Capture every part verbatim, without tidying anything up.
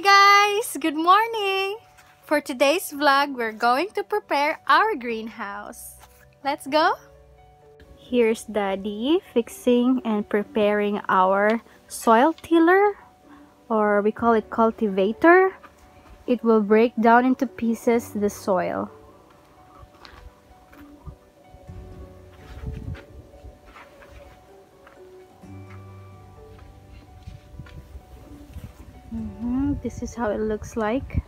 Hi guys! Good morning! For today's vlog, we're going to prepare our greenhouse. Let's go! Here's Daddy fixing and preparing our soil tiller, or we call it cultivator. It will break down into pieces the soil. Mm-hmm. This is how it looks like.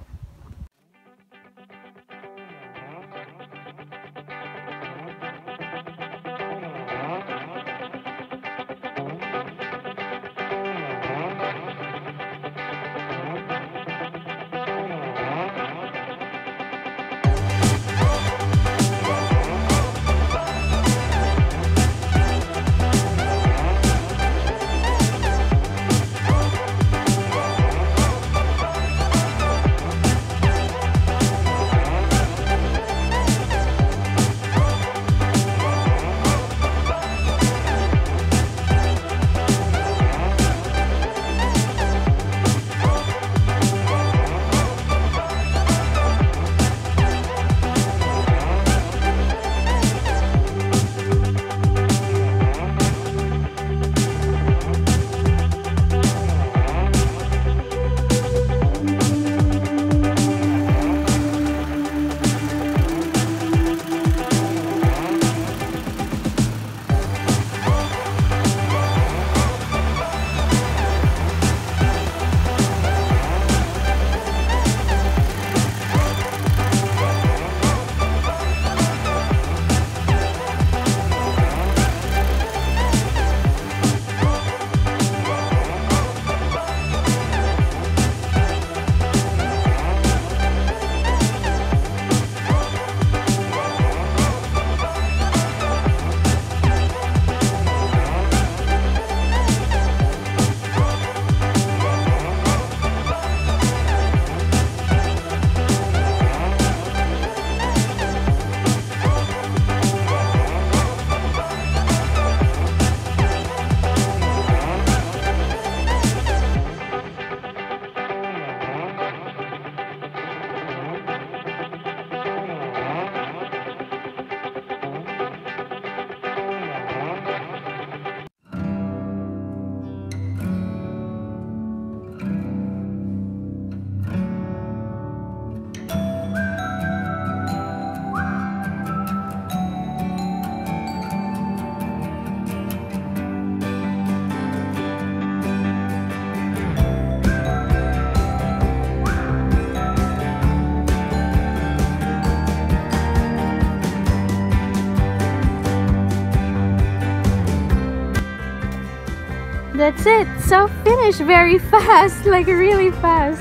That's it, so finished very fast, like really fast.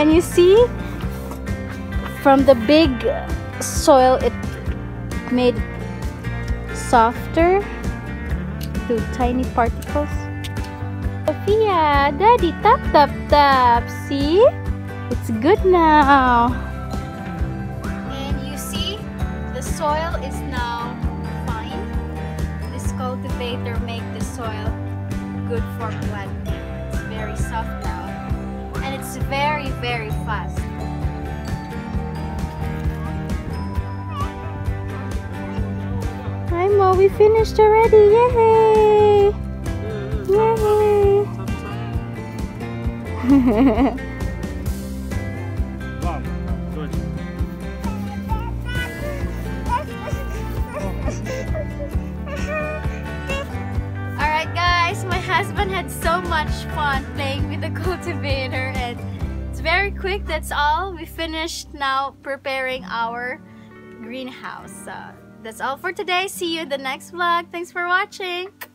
And you see, from the big soil it made softer to tiny particles. Sophia, Daddy, tap tap tap, see? It's good now. And you see, the soil is now fine. This cultivator makes the soil good for planting. It's very soft now, and it's very very fast. Hi Mo, we finished already! Yay! Yay! Husband had so much fun playing with the cultivator, and it's very quick. That's all. We finished now preparing our greenhouse. Uh, that's all for today. See you in the next vlog. Thanks for watching.